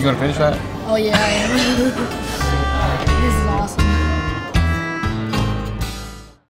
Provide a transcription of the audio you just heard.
You gonna finish that? Oh yeah, I am. This is awesome.